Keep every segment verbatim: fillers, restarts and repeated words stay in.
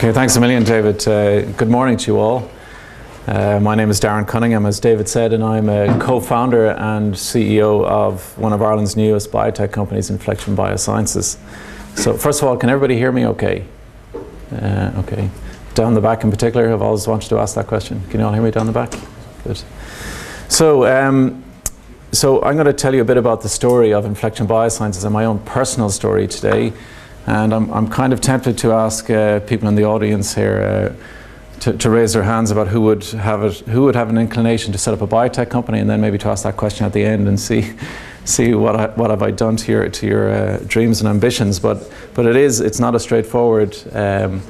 Okay, thanks a million, David. Uh, good morning to you all. Uh, my name is Darren Cunningham, as David said, and I'm a co-founder and C E O of one of Ireland's newest biotech companies, Inflection Biosciences. So first of all, can everybody hear me okay? Uh, okay. Down the back in particular, I've always wanted to ask that question. Can you all hear me down the back? Good. So, um, so I'm going to tell you a bit about the story of Inflection Biosciences and my own personal story today. And I'm, I'm kind of tempted to ask uh, people in the audience here uh, to, to raise their hands about who would have it, who would have an inclination to set up a biotech company, and then maybe to ask that question at the end and see see what I, what have I done to your to your uh, dreams and ambitions. But but it is it's not a straightforward um,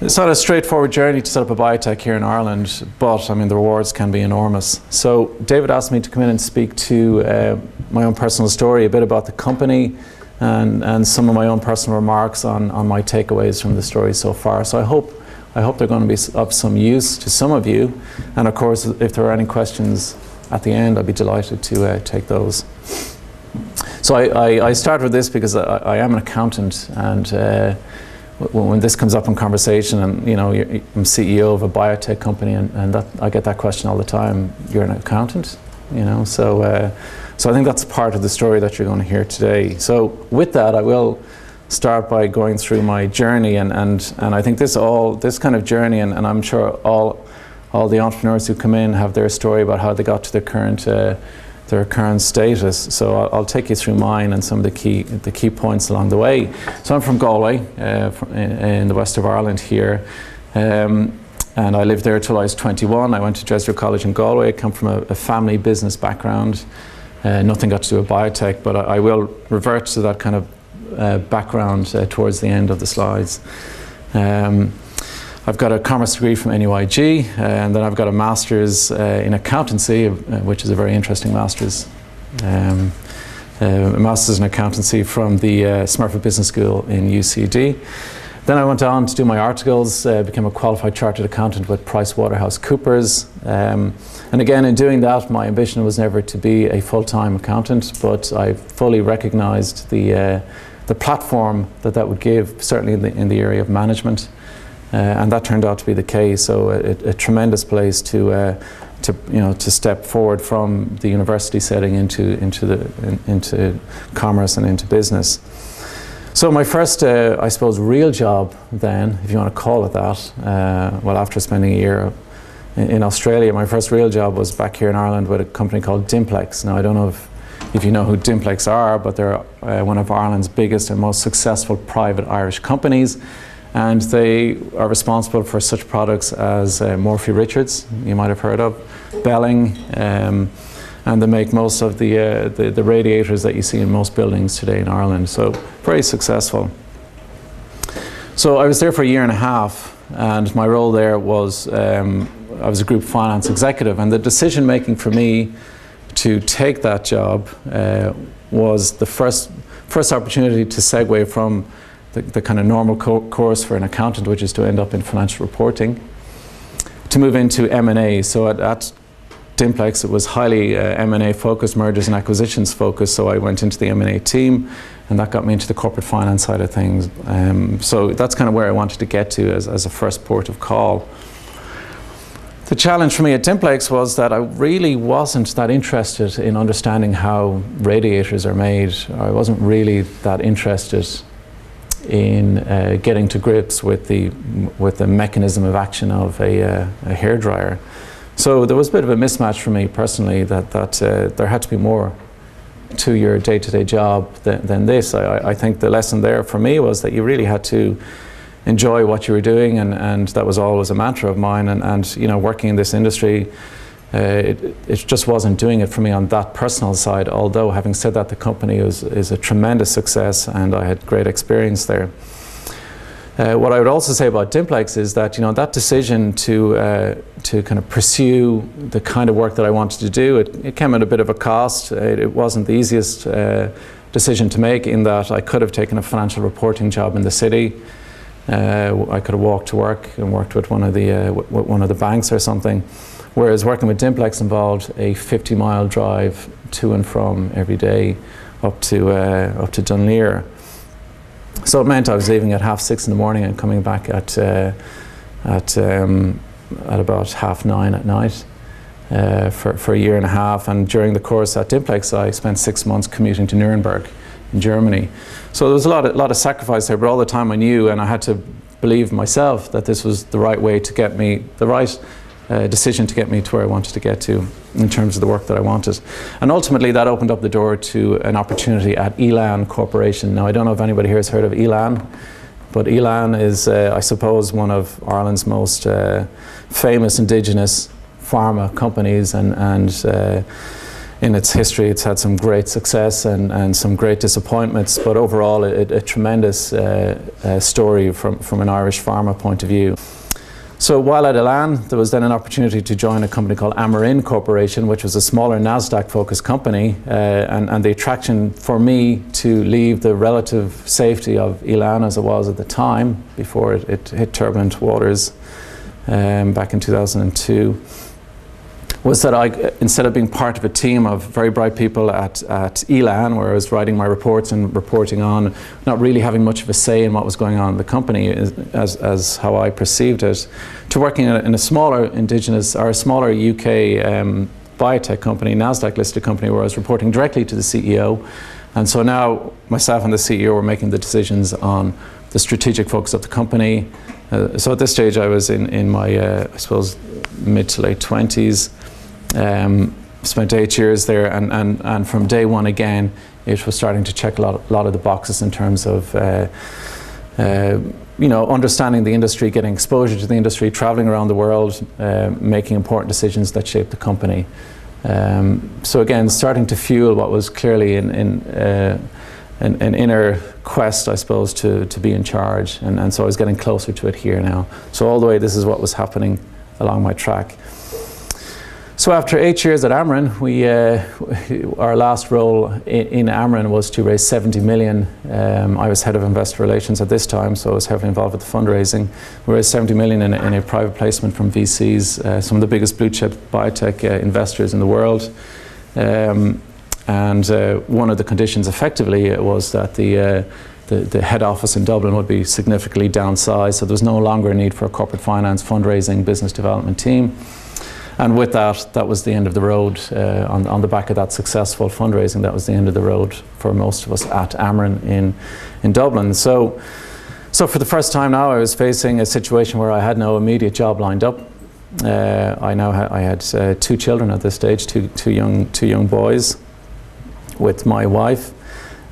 it's not a straightforward journey to set up a biotech here in Ireland. But I mean, the rewards can be enormous. So David asked me to come in and speak to uh, my own personal story, a bit about the company. And, and some of my own personal remarks on, on my takeaways from the story so far. So I hope, I hope they're going to be of some use to some of you. And of course, if there are any questions at the end, I'd be delighted to uh, take those. So I, I, I start with this because I, I am an accountant, and uh, when this comes up in conversation, and you know, you're, I'm C E O of a biotech company, and, and that, I get that question all the time. You're an accountant, you know, so. Uh, So I think that's part of the story that you're going to hear today. So with that, I will start by going through my journey, and, and, and I think this all this kind of journey, and, and I'm sure all all the entrepreneurs who come in have their story about how they got to their current uh, their current status. So I'll, I'll take you through mine and some of the key the key points along the way. So I'm from Galway, uh, from in, in the west of Ireland here. Um, and I lived there till I was twenty-one. I went to Drexel College in Galway. I come from a, a family business background. Uh, nothing got to do with biotech, but I, I will revert to that kind of uh, background uh, towards the end of the slides. Um, I've got a commerce degree from N U I G, uh, and then I've got a master's uh, in accountancy, uh, which is a very interesting master's. Um, uh, a master's in accountancy from the uh, Smurfit Business School in U C D. Then I went on to do my articles, uh, became a qualified chartered accountant with PricewaterhouseCoopers. Um, and again, in doing that, my ambition was never to be a full-time accountant, but I fully recognized the, uh, the platform that that would give, certainly in the, in the area of management. Uh, and that turned out to be the case, so a, a tremendous place to, uh, to, you know, to step forward from the university setting into, into, the, in, into commerce and into business. So my first, uh, I suppose, real job then, if you want to call it that, uh, well, after spending a year in, in Australia, my first real job was back here in Ireland with a company called Dimplex. Now, I don't know if, if you know who Dimplex are, but they're uh, one of Ireland's biggest and most successful private Irish companies, and they are responsible for such products as uh, Morphy Richards, you might have heard of, Belling, um, and they make most of the, uh, the, the radiators that you see in most buildings today in Ireland. So very successful. So I was there for a year and a half, and my role there was, um, I was a group finance executive, and the decision making for me to take that job uh, was the first, first opportunity to segue from the, the kind of normal co course for an accountant, which is to end up in financial reporting, to move into M and A. So at, at Dimplex, it was highly uh, M and A focused, mergers and acquisitions focused, so I went into the M and A team, and that got me into the corporate finance side of things. Um, so that's kind of where I wanted to get to as, as a first port of call. The challenge for me at Dimplex was that I really wasn't that interested in understanding how radiators are made. I wasn't really that interested in uh, getting to grips with the, with the mechanism of action of a, uh, a hairdryer. So there was a bit of a mismatch for me personally, that, that uh, there had to be more to your day-to-day job th than this. I, I think the lesson there for me was that you really had to enjoy what you were doing, and, and that was always a mantra of mine. And, and you know, working in this industry, uh, it, it just wasn't doing it for me on that personal side, although having said that, the company is, is a tremendous success, and I had great experience there. Uh, what I would also say about Dimplex is that, you know, that decision to uh, to kind of pursue the kind of work that I wanted to do, it, it came at a bit of a cost. It, it wasn't the easiest uh, decision to make, in that I could have taken a financial reporting job in the city. Uh, I could have walked to work and worked with one of the uh, w one of the banks or something, whereas working with Dimplex involved a fifty mile drive to and from every day up to uh, up to Dunleer. So it meant I was leaving at half six in the morning and coming back at uh, at um, at about half nine at night uh, for, for a year and a half. And during the course at Dimplex, I spent six months commuting to Nuremberg in Germany. So there was a lot of, lot of sacrifice there, but all the time I knew, and I had to believe myself that this was the right way to get me, the right uh, decision to get me to where I wanted to get to in terms of the work that I wanted. And ultimately that opened up the door to an opportunity at Elan Corporation. Now I don't know if anybody here has heard of Elan, but Elan is, uh, I suppose, one of Ireland's most uh, famous indigenous pharma companies, and, and uh, in its history it's had some great success and, and some great disappointments, but overall it, a tremendous uh, uh, story from, from an Irish pharma point of view. So while at Elan, there was then an opportunity to join a company called Amarin Corporation, which was a smaller NASDAQ-focused company, uh, and, and the attraction for me to leave the relative safety of Elan as it was at the time, before it, it hit turbulent waters um, back in two thousand two, was that I, instead of being part of a team of very bright people at, at Elan, where I was writing my reports and reporting on, not really having much of a say in what was going on in the company as, as how I perceived it, to working in a, in a smaller indigenous, or a smaller U K um, biotech company, NASDAQ listed company, where I was reporting directly to the C E O. And so now myself and the C E O were making the decisions on the strategic focus of the company. Uh, so at this stage I was in, in my, uh, I suppose, mid to late twenties. Um, spent eight years there, and, and, and from day one again it was starting to check a lot of, lot of the boxes in terms of uh, uh, you know, understanding the industry, getting exposure to the industry, traveling around the world, uh, making important decisions that shaped the company. Um, so again, starting to fuel what was clearly in, in, uh, an, an inner quest, I suppose, to, to be in charge, and, and so I was getting closer to it here now. So all the way, this is what was happening along my track. So after eight years at Amarin, we, uh, our last role in, in Amarin was to raise seventy million. Um, I was head of investor relations at this time, so I was heavily involved with the fundraising. We raised seventy million in a, in a private placement from V Cs, uh, some of the biggest blue chip biotech uh, investors in the world. Um, and uh, one of the conditions effectively was that the, uh, the, the head office in Dublin would be significantly downsized, so there was no longer a need for a corporate finance, fundraising, business development team. And with that, that was the end of the road. Uh, on, on the back of that successful fundraising, that was the end of the road for most of us at Amarin in, in Dublin. So, so for the first time now, I was facing a situation where I had no immediate job lined up. Uh, I now ha I had uh, two children at this stage, two, two, young, two young boys with my wife.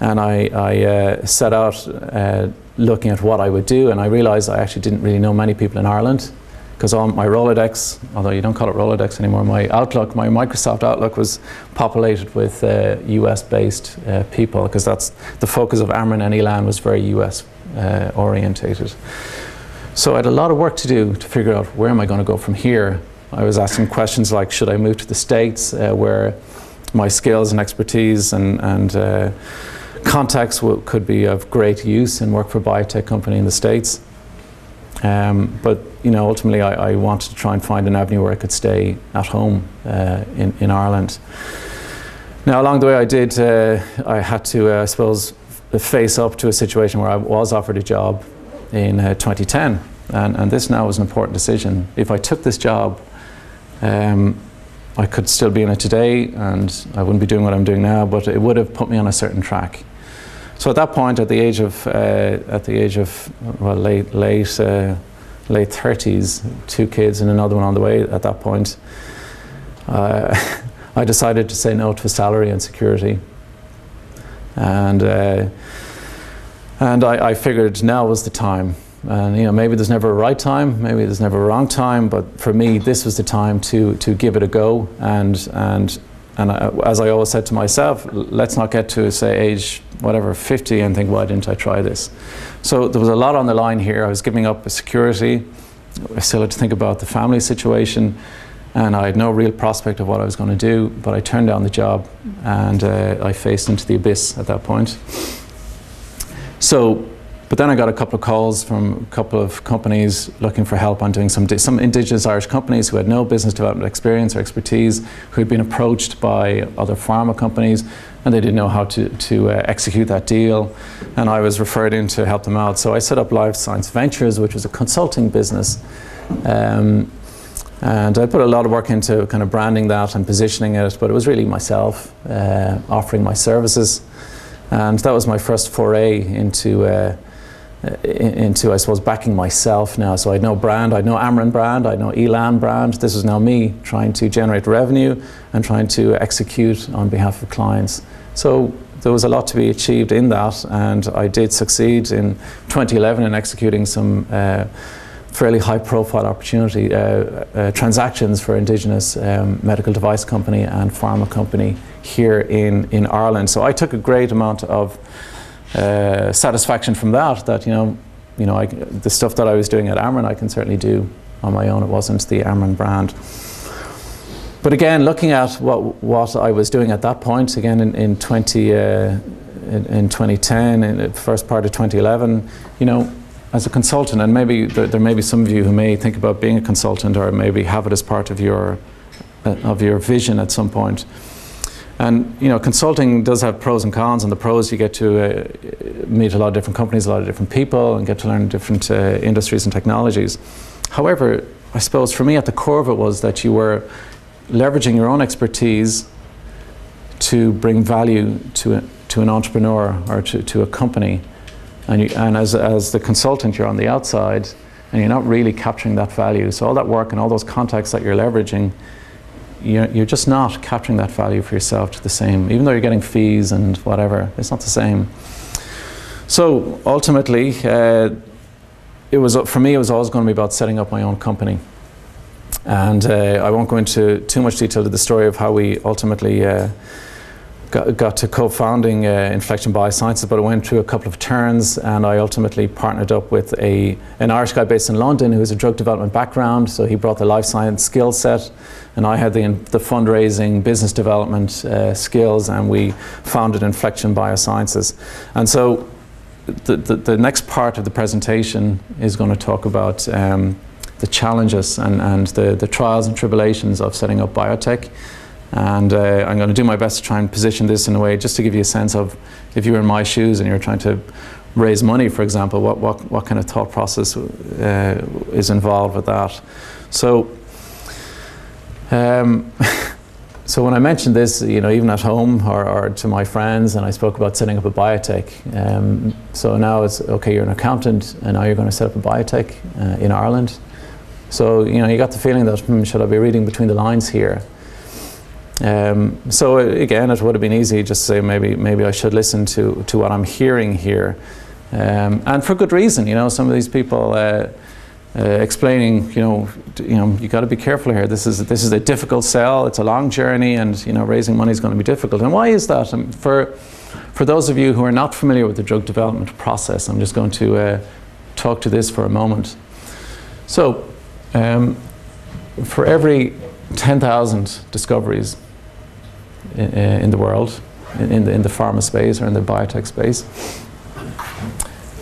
And I, I uh, set out uh, looking at what I would do, and I realized I actually didn't really know many people in Ireland, because on my Rolodex, although you don't call it Rolodex anymore, my Outlook, my Microsoft Outlook was populated with uh, U S-based uh, people, because that's the focus of Amarin and Elan was very U S uh, orientated. So I had a lot of work to do to figure out where am I going to go from here. I was asking questions like, should I move to the States, uh, where my skills and expertise and, and uh, contacts w could be of great use, and work for a biotech company in the States. Um, but you know, ultimately, I, I wanted to try and find an avenue where I could stay at home uh, in, in Ireland. Now, along the way, I did. Uh, I had to, uh, I suppose, face up to a situation where I was offered a job in uh, twenty ten, and, and this now was an important decision. If I took this job, um, I could still be in it today, and I wouldn't be doing what I'm doing now. But it would have put me on a certain track. So at that point, at the age of, uh, at the age of, well, late, late, uh, late thirties, two kids and another one on the way at that point, uh, I decided to say no to salary and security. And, uh, and I, I figured now was the time. And you know, maybe there's never a right time, maybe there's never a wrong time, but for me, this was the time to, to give it a go. And, and And I, as I always said to myself, let's not get to, say, age whatever, fifty and think, why didn't I try this? So there was a lot on the line here. I was giving up security. I still had to think about the family situation. And I had no real prospect of what I was going to do. But I turned down the job, and uh, I faced into the abyss at that point. So But then I got a couple of calls from a couple of companies looking for help on doing some, some indigenous Irish companies who had no business development experience or expertise, who had been approached by other pharma companies, and they didn't know how to, to uh, execute that deal. And I was referred in to help them out. So I set up Life Science Ventures, which was a consulting business. Um, and I put a lot of work into kind of branding that and positioning it, but it was really myself uh, offering my services. And that was my first foray into uh, into, I suppose, backing myself now. So I had no brand, I had no Amarin brand, I had no Elan brand. This is now me trying to generate revenue and trying to execute on behalf of clients. So there was a lot to be achieved in that, and I did succeed in twenty eleven in executing some uh, fairly high-profile opportunity uh, uh, transactions for indigenous um, medical device company and pharma company here in, in Ireland. So I took a great amount of Uh, satisfaction from that, that, you know, you know, I, the stuff that I was doing at Amarin, I can certainly do on my own. It wasn't the Amarin brand. But again, looking at what, what I was doing at that point, again in, in, twenty, uh, in, in twenty ten, in the first part of twenty eleven, you know, as a consultant, and maybe there, there may be some of you who may think about being a consultant or maybe have it as part of your, uh, of your vision at some point. And, you know, consulting does have pros and cons, and the pros, you get to uh, meet a lot of different companies, a lot of different people, and get to learn different uh, industries and technologies. However, I suppose for me at the core of it was that you were leveraging your own expertise to bring value to, a, to an entrepreneur or to, to a company. And, you, and as, as the consultant, you're on the outside, and you're not really capturing that value. So all that work and all those contacts that you're leveraging, you're just not capturing that value for yourself to the same. Even though you're getting fees and whatever, it's not the same. So ultimately, uh, it was, for me, it was always going to be about setting up my own company. And uh, I won't go into too much detail to the story of how we ultimately uh, got, got to co-founding uh, Inflection Biosciences, but it went through a couple of turns, and I ultimately partnered up with a, an Irish guy based in London who has a drug development background, so he brought the life science skill set, and I had the, the fundraising, business development uh, skills, and we founded Inflection Biosciences. And so the, the, the next part of the presentation is going to talk about um, the challenges and, and the, the trials and tribulations of setting up biotech. And uh, I'm going to do my best to try and position this in a way just to give you a sense of, if you were in my shoes and you were trying to raise money, for example, what, what, what kind of thought process uh, is involved with that. So, um, so when I mentioned this, you know, even at home or, or to my friends, and I spoke about setting up a biotech. Um, so now it's, okay, you're an accountant, and now you're going to set up a biotech uh, in Ireland. So, you know, you got the feeling that, hmm, should I be reading between the lines here? Um, so again, it would have been easy just to say maybe maybe I should listen to to what I'm hearing here, um, and for good reason. You know, some of these people uh, uh, explaining, you know, you know, you got to be careful here. This is this is a difficult sell. It's a long journey, and you know, raising money is going to be difficult. And why is that? Um, for for those of you who are not familiar with the drug development process, I'm just going to uh, talk to this for a moment. So, um, for every ten thousand discoveries in, in the world, in the, in the pharma space or in the biotech space,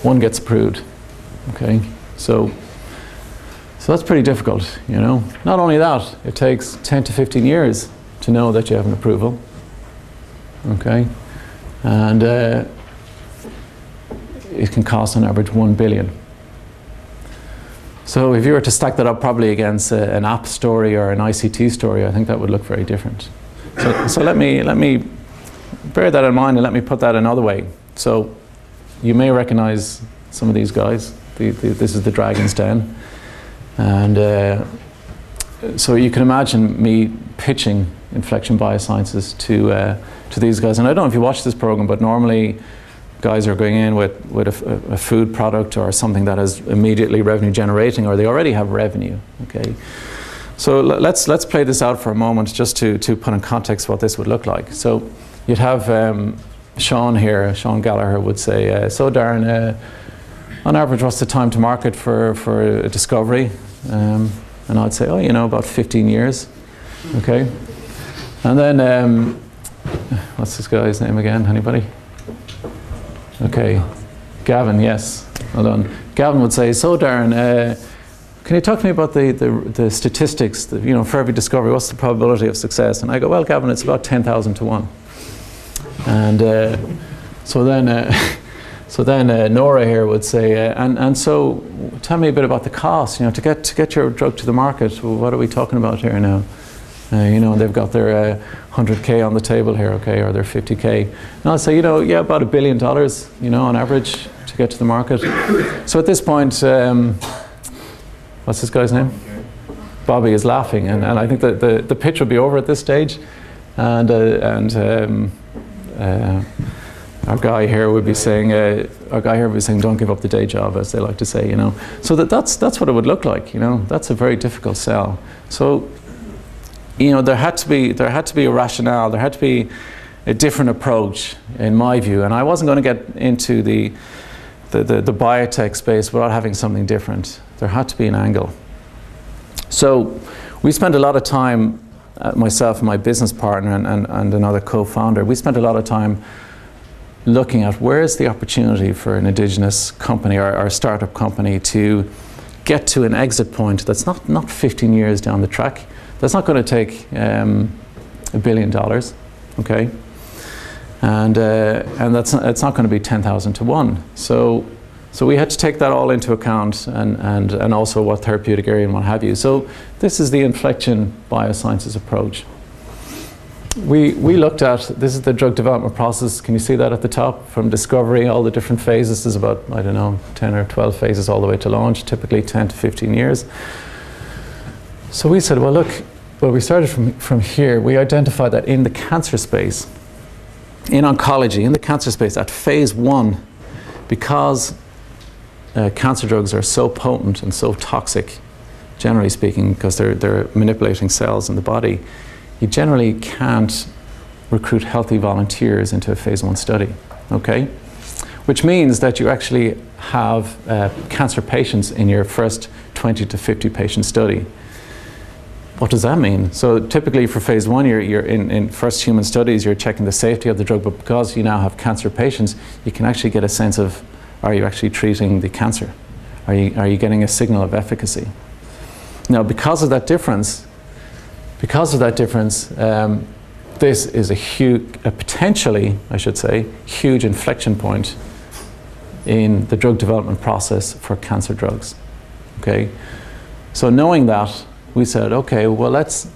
one gets approved. Okay, so so that's pretty difficult, you know. Not only that, it takes ten to fifteen years to know that you have an approval. Okay, and uh, it can cost on average one billion. So if you were to stack that up probably against a, an app story or an I C T story, I think that would look very different. So, so let me, let me bear that in mind, and let me put that another way. So you may recognize some of these guys. The, the, this is the Dragon's Den. And uh, so you can imagine me pitching Inflection Biosciences to, uh, to these guys. And I don't know if you watch this program, but normally guys are going in with, with a, a food product or something that is immediately revenue generating, or they already have revenue, okay? So let's, let's play this out for a moment just to, to put in context what this would look like. So you'd have um, Sean here, Sean Gallagher would say, uh, so Darren, uh, on average, what's the time to market for, for a discovery? Um, and I'd say, oh, you know, about fifteen years, okay? And then, um, what's this guy's name again, anybody? Okay, Gavin, yes. Hold on. Gavin would say, so Darren, uh, can you talk to me about the, the, the statistics, the, you know, for every discovery, what's the probability of success? And I go, well, Gavin, it's about ten thousand to one. And uh, so then, uh, so then uh, Nora here would say, uh, and, and so tell me a bit about the cost, you know, to get, to get your drug to the market, what are we talking about here now? Uh, you know, they've got their uh, one hundred K on the table here, okay, or their fifty K. And I'll say, you know, yeah, about a billion dollars, you know, on average to get to the market. So at this point, um, what's this guy's name? Bobby is laughing, and, and I think that the, the pitch will be over at this stage. And, uh, and um, uh, our guy here would be saying, uh, our guy here would be saying, don't give up the day job, as they like to say, you know. So that, that's, that's what it would look like, you know. That's a very difficult sell. So, you know, there had to be there had to be a rationale. There had to be a different approach, in my view. And I wasn't going to get into the the, the, the biotech space without having something different. There had to be an angle. So we spent a lot of time, uh, myself and my business partner and, and, and another co-founder, we spent a lot of time looking at where is the opportunity for an indigenous company or, or a startup company to get to an exit point that's not, not fifteen years down the track. That's not going to take um, a billion dollars, okay? And uh, and that's not, it's not going to be ten thousand to one. So so we had to take that all into account, and and and also what therapeutic area and what have you. So this is the Inflection Biosciences approach. We we looked at this is the drug development process. Can you see that at the top? From discovery, all the different phases. There's about I don't know ten or twelve phases all the way to launch. Typically ten to fifteen years. So we said, well, look, well, we started from, from here. We identified that in the cancer space, in oncology, in the cancer space, at phase one, because uh, cancer drugs are so potent and so toxic, generally speaking, because they're, they're manipulating cells in the body, you generally can't recruit healthy volunteers into a phase one study, okay? Which means that you actually have uh, cancer patients in your first twenty to fifty patient study. What does that mean? So typically for phase one, you're, you're in, in first human studies, you're checking the safety of the drug, but because you now have cancer patients, you can actually get a sense of, are you actually treating the cancer? Are you, are you getting a signal of efficacy? Now, because of that difference, because of that difference, um, this is a huge, a potentially, I should say, huge inflection point in the drug development process for cancer drugs, okay? So knowing that, we said, okay, well, let's,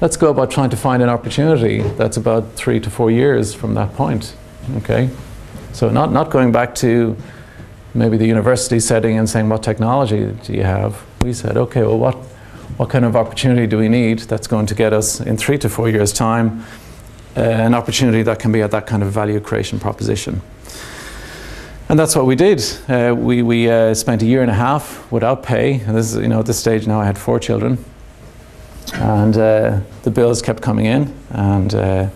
let's go about trying to find an opportunity that's about three to four years from that point, okay? So not, not going back to maybe the university setting and saying, what technology do you have? We said, okay, well, what, what kind of opportunity do we need that's going to get us in three to four years' time uh, an opportunity that can be at that kind of value creation proposition? And that's what we did. Uh, we we uh, spent a year and a half without pay. And this is, you know, at this stage now I had four children, and uh, the bills kept coming in. And uh,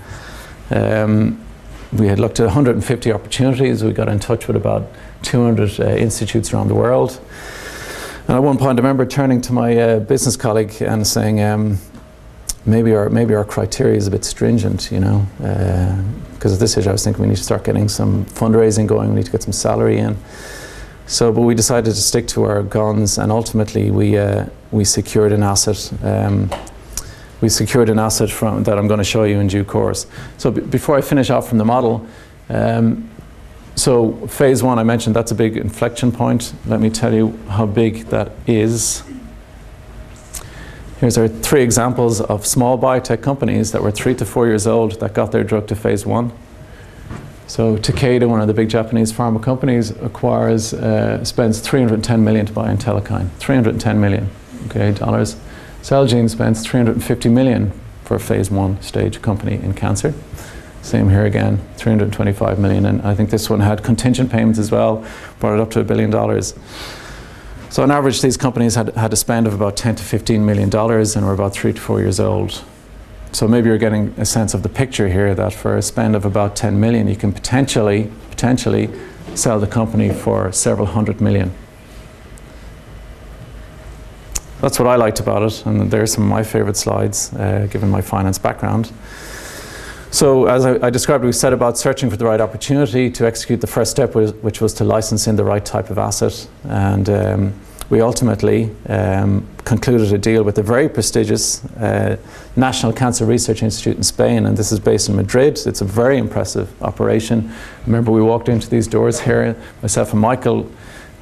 um, we had looked at one hundred fifty opportunities. We got in touch with about two hundred uh, institutes around the world. And at one point, I remember turning to my uh, business colleague and saying, um, maybe our maybe our criteria is a bit stringent, you know. Uh, Because at this stage I was thinking we need to start getting some fundraising going, we need to get some salary in. So, but we decided to stick to our guns, and ultimately we uh, we secured an asset. Um, we secured an asset from that I'm going to show you in due course. So, b before I finish off from the model, um, so phase one I mentioned that's a big inflection point. Let me tell you how big that is. Here's our three examples of small biotech companies that were three to four years old that got their drug to phase one. So Takeda, one of the big Japanese pharma companies, acquires, uh, spends three hundred ten million dollars to buy Intellikine. three hundred ten million dollars, okay, dollars. Celgene spends three hundred fifty million dollars for a phase one stage company in cancer. Same here again, three hundred twenty-five million dollars, and I think this one had contingent payments as well, brought it up to a billion dollars. So on average, these companies had, had a spend of about ten to fifteen million dollars and were about three to four years old. So maybe you're getting a sense of the picture here that for a spend of about ten million, you can potentially, potentially sell the company for several hundred million. That's what I liked about it, and there are some of my favorite slides, uh, given my finance background. So as I, I described, we set about searching for the right opportunity to execute the first step, was, which was to license in the right type of asset. And um, we ultimately um, concluded a deal with a very prestigious uh, National Cancer Research Institute in Spain, and this is based in Madrid. It's a very impressive operation. Remember, we walked into these doors here, myself and Michael,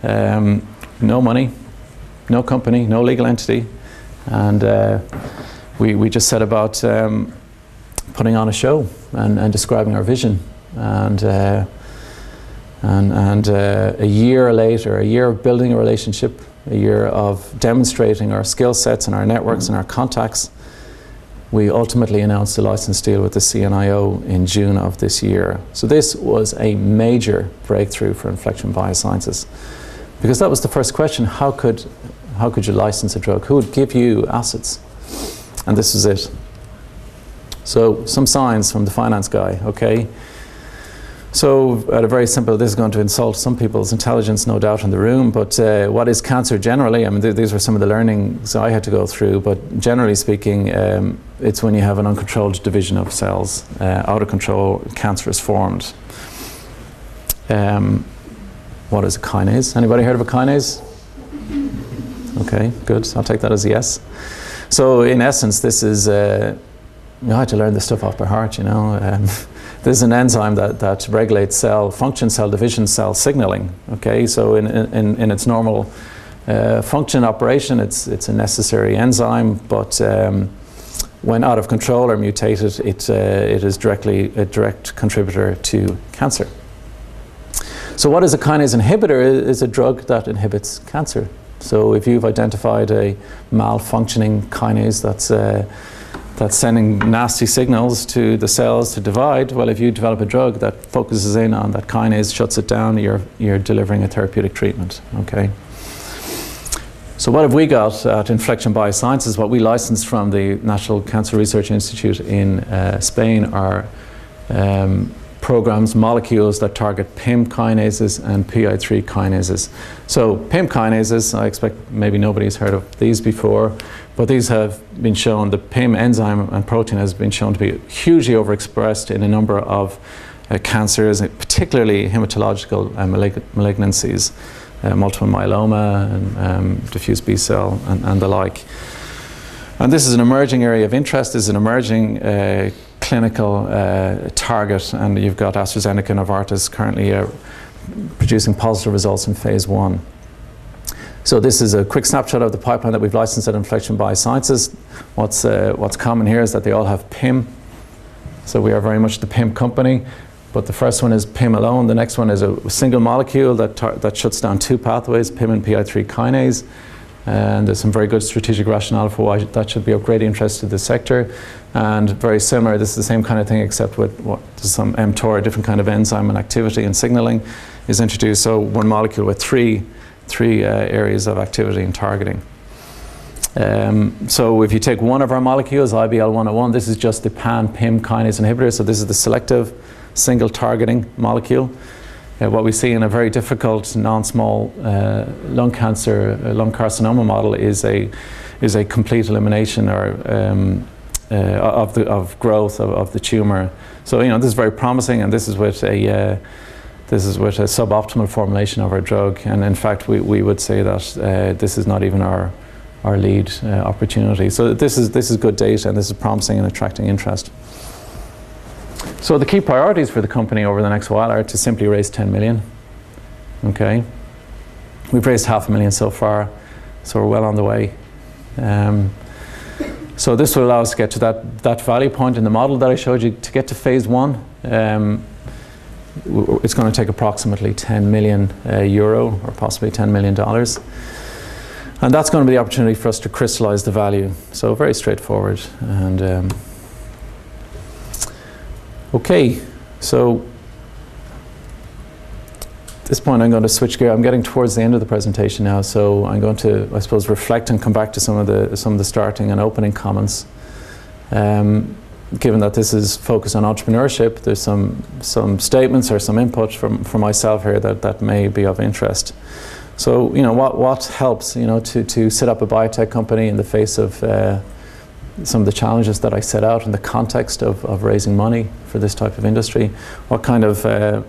um, no money, no company, no legal entity, and uh, we, we just set about um, putting on a show and, and describing our vision. And, uh, and, and uh, a year later, a year of building a relationship, a year of demonstrating our skill sets and our networks and our contacts, we ultimately announced a license deal with the C N I O in June of this year. So this was a major breakthrough for Inflection Biosciences, because that was the first question: how could, how could you license a drug? Who would give you assets? And this was it. So some signs from the finance guy, okay? So at a very simple, this is going to insult some people's intelligence, no doubt, in the room, but uh, what is cancer generally? I mean, th these were some of the learnings I had to go through, but generally speaking, um, it's when you have an uncontrolled division of cells. Uh, out of control, cancer is formed. Um, what is a kinase? Anybody heard of a kinase? Okay, good, I'll take that as a yes. So in essence, this is, uh, you know, I had to learn this stuff off by heart, you know. Um, This is an enzyme that, that regulates cell function, cell division, cell signaling. Okay, so in, in, in its normal uh, function operation, it's, it's a necessary enzyme, but um, when out of control or mutated, it, uh, it is directly a direct contributor to cancer. So what is a kinase inhibitor? It is a drug that inhibits cancer. So if you've identified a malfunctioning kinase that's uh, that's sending nasty signals to the cells to divide, well, if you develop a drug that focuses in on that kinase, shuts it down, you're, you're delivering a therapeutic treatment, okay? So what have we got at Inflection Biosciences? What we licensed from the National Cancer Research Institute in uh, Spain are um, programs, molecules that target PIM kinases and P I three kinases. So PIM kinases, I expect maybe nobody's heard of these before, but these have been shown, the PIM enzyme and protein has been shown to be hugely overexpressed in a number of uh, cancers, particularly hematological uh, malig malignancies, uh, multiple myeloma, and, um, diffuse B-cell, and, and the like. And this is an emerging area of interest, this is an emerging uh, clinical uh, target, and you've got AstraZeneca and Novartis currently uh, producing positive results in phase one. So this is a quick snapshot of the pipeline that we've licensed at Inflection Biosciences. What's, uh, what's common here is that they all have PIM, so we are very much the PIM company, but the first one is PIM alone, the next one is a single molecule that, that shuts down two pathways, PIM and P I three kinase. And there's some very good strategic rationale for why that should be of great interest to the sector. And very similar, this is the same kind of thing, except with what, some mTOR, a different kind of enzyme and activity and signaling is introduced. So one molecule with three, three uh, areas of activity and targeting. Um, so if you take one of our molecules, I B L one oh one, this is just the pan-PIM kinase inhibitor. So this is the selective single targeting molecule. Uh, what we see in a very difficult non-small uh, lung cancer, uh, lung carcinoma model is a is a complete elimination or um, uh, of the of growth of, of the tumor. So you know this is very promising, and this is with a uh, this is with a suboptimal formulation of our drug. And in fact, we we would say that uh, this is not even our our lead uh, opportunity. So this is this is good data, and this is promising and attracting interest. So the key priorities for the company over the next while are to simply raise ten million. Okay, we've raised half a million so far, so we're well on the way. Um, so this will allow us to get to that that value point in the model that I showed you. To get to phase one, um, it's going to take approximately ten million uh, euro, or possibly ten million dollars. And that's going to be the opportunity for us to crystallize the value. So very straightforward. And. Um, Okay, so at this point I'm going to switch gear. I'm getting towards the end of the presentation now, so I'm going to, I suppose, reflect and come back to some of the some of the starting and opening comments. Um, given that this is focused on entrepreneurship, there's some some statements or some input from from myself here that that may be of interest. So you know what what helps you know to to set up a biotech company in the face of uh, some of the challenges that I set out in the context of, of raising money for this type of industry. What kind of, uh,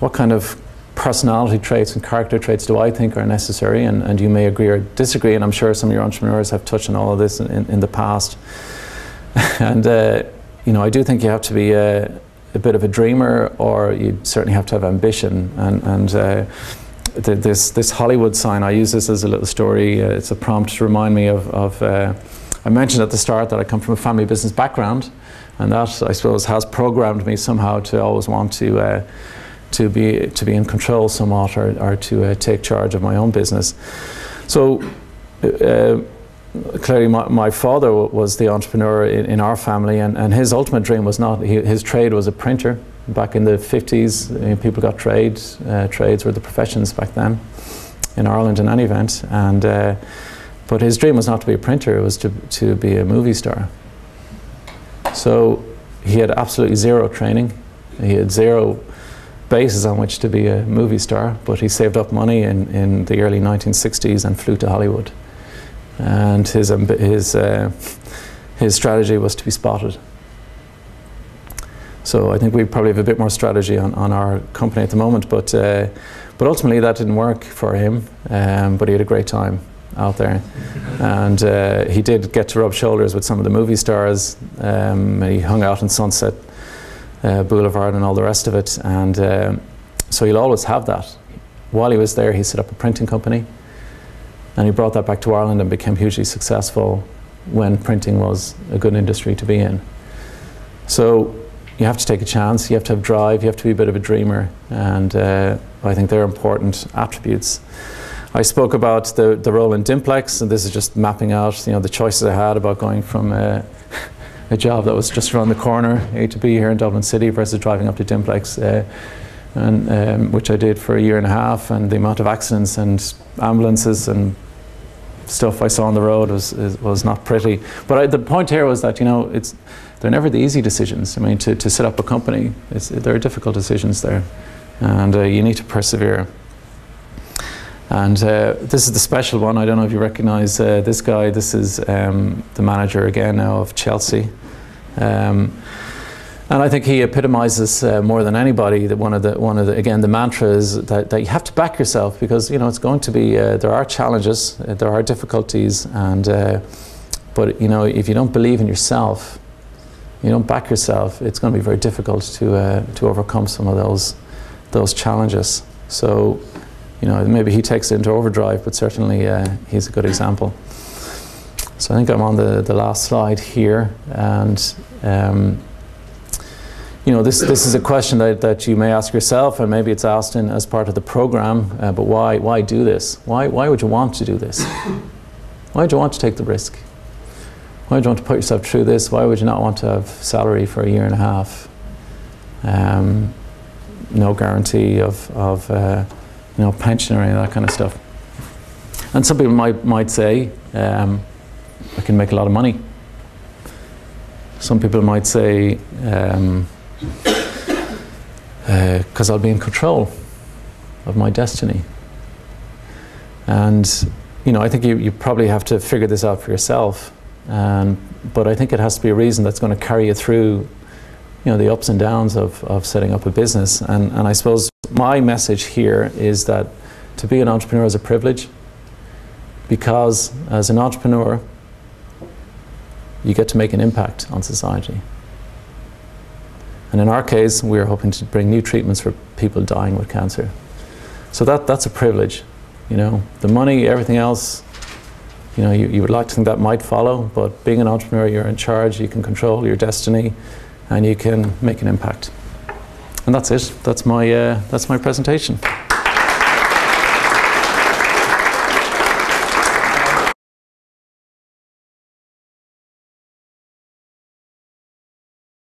what kind of personality traits and character traits do I think are necessary? And, and you may agree or disagree, and I'm sure some of your entrepreneurs have touched on all of this in, in, in the past. And uh, you know, I do think you have to be a, a bit of a dreamer, or you certainly have to have ambition. And, and uh, th this, this Hollywood sign, I use this as a little story. Uh, it's a prompt to remind me of, of uh, I mentioned at the start that I come from a family business background, and that, I suppose, has programmed me somehow to always want to uh, to be to be in control somewhat, or, or to uh, take charge of my own business. So uh, clearly my, my father w was the entrepreneur in, in our family, and, and his ultimate dream was not, he, his trade was a printer. Back in the fifties, you know, people got trades. Uh, trades were the professions back then, in Ireland in any event. And uh, but his dream was not to be a printer, it was to, to be a movie star. So he had absolutely zero training, he had zero basis on which to be a movie star, but he saved up money in, in the early nineteen sixties and flew to Hollywood. And his, his, uh, his strategy was to be spotted. So I think we probably have a bit more strategy on, on our company at the moment, but, uh, but ultimately that didn't work for him, um, but he had a great time out there. And uh, he did get to rub shoulders with some of the movie stars. Um, he hung out in Sunset uh, Boulevard and all the rest of it. And uh, so he'll always have that. While he was there, he set up a printing company. And he brought that back to Ireland and became hugely successful when printing was a good industry to be in. So you have to take a chance, you have to have drive, you have to be a bit of a dreamer. And uh, I think they're important attributes. I spoke about the, the role in Dimplex, and this is just mapping out, you know, the choices I had about going from uh, a job that was just around the corner, A to B here in Dublin City, versus driving up to Dimplex, uh, and, um, which I did for a year and a half, and the amount of accidents and ambulances and stuff I saw on the road was, is, was not pretty. But I, the point here was that, you know, it's, they're never the easy decisions. I mean, to, to set up a company, it's, there are difficult decisions there, and uh, you need to persevere. And uh, this is the special one. I don't know if you recognize uh, this guy. This is um, the manager again now of Chelsea. Um, and I think he epitomizes uh, more than anybody that one of the, one of the again, the mantras that, that you have to back yourself, because, you know, it's going to be, uh, there are challenges, uh, there are difficulties, and, uh, but, you know, if you don't believe in yourself, you don't back yourself, it's going to be very difficult to, uh, to overcome some of those, those challenges. So, you know, maybe he takes it into overdrive, but certainly uh, he's a good example. So I think I'm on the, the last slide here, and um, you know, this, this is a question that, that you may ask yourself, and maybe it's asked in as part of the program, uh, but why, why do this? Why, why would you want to do this? Why do you want to take the risk? Why do you want to put yourself through this? Why would you not want to have salary for a year and a half? Um, no guarantee of, of uh, you know, pension or any of that kind of stuff. And some people might, might say, um, I can make a lot of money. Some people might say, um, uh, 'cause I'll be in control of my destiny. And, you know, I think you, you probably have to figure this out for yourself. Um, but I think it has to be a reason that's going to carry you through, you know, the ups and downs of, of setting up a business. And, and I suppose my message here is that to be an entrepreneur is a privilege, because as an entrepreneur, you get to make an impact on society. And in our case, we are hoping to bring new treatments for people dying with cancer. So that, that's a privilege, you know. The money, everything else, you know, you, you would like to think that might follow, but being an entrepreneur, you're in charge, you can control your destiny, and you can make an impact. And that's it. That's my, uh, that's my presentation.